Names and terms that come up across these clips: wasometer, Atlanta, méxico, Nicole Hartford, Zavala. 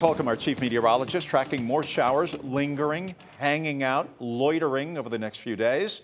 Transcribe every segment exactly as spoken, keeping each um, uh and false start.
Welcome, our chief meteorologist, tracking more showers lingering, hanging out, loitering over the next few days.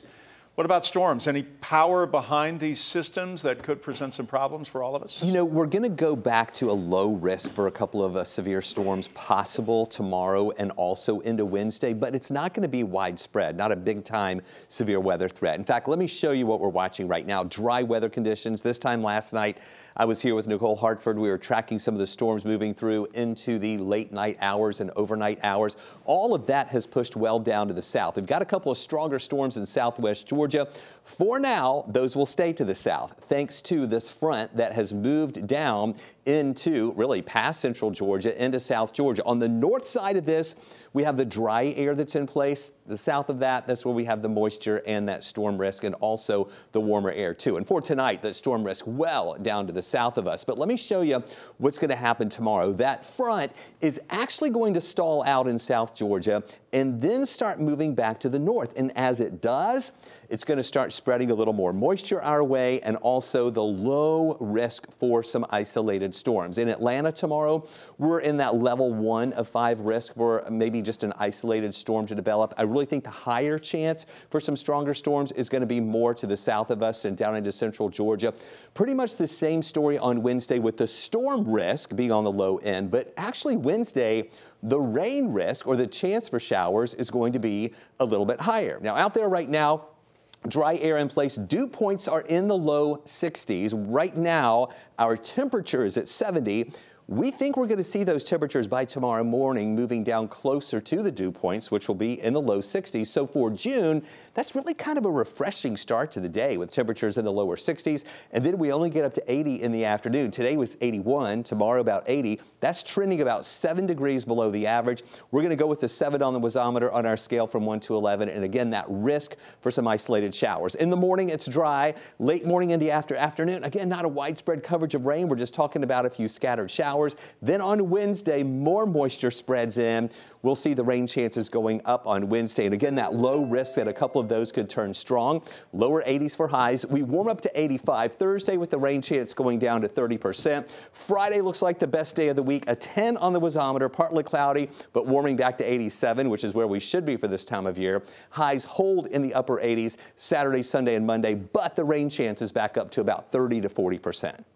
What about storms? Any power behind these systems that could present some problems for all of us? You know, we're going to go back to a low risk for a couple of uh, severe storms possible tomorrow and also into Wednesday, but it's not going to be widespread, not a big time severe weather threat. In fact, let me show you what we're watching right now. Dry weather conditions. This time last night, I was here with Nicole Hartford. We were tracking some of the storms moving through into the late night hours and overnight hours. All of that has pushed well down to the south. They've got a couple of stronger storms in southwest Georgia. For now, those will stay to the south, thanks to this front that has moved down into, really past central Georgia, into south Georgia. On the north side of this, we have the dry air that's in place. The south of that, that's where we have the moisture and that storm risk, and also the warmer air too. And for tonight, the storm risk well down to the south of us. But let me show you what's going to happen tomorrow. That front is actually going to stall out in south Georgia and then start moving back to the north. And as it does, it's going to start spreading a little more moisture our way, and also the low risk for some isolated storms. In Atlanta tomorrow, we're in that level one of five risk for maybe just an isolated storm to develop. I really think the higher chance for some stronger storms is going to be more to the south of us and down into central Georgia. Pretty much the same story on Wednesday, with the storm risk being on the low end, but actually Wednesday, the rain risk, or the chance for showers, is going to be a little bit higher. Now, out there right now, dry air in place. Dew points are in the low sixties. Right now, our temperature is at seventy. We think we're going to see those temperatures by tomorrow morning moving down closer to the dew points, which will be in the low sixties. So for June, that's really kind of a refreshing start to the day, with temperatures in the lower sixties. And then we only get up to eighty in the afternoon. Today was eighty-one, tomorrow about eighty. That's trending about seven degrees below the average. We're going to go with the seven on the wasometer on our scale from one to eleven. And again, that risk for some isolated showers. In the morning, it's dry. Late morning into after afternoon, again, not a widespread coverage of rain. We're just talking about a few scattered showers. Then on Wednesday, more moisture spreads in. We'll see the rain chances going up on Wednesday. And again, that low risk that a couple of those could turn strong. Lower eighties for highs. We warm up to eighty-five Thursday, with the rain chance going down to thirty percent. Friday looks like the best day of the week. A ten on the wasometer, partly cloudy, but warming back to eighty-seven, which is where we should be for this time of year. Highs hold in the upper eighties Saturday, Sunday, and Monday, but the rain chance is back up to about thirty to forty percent.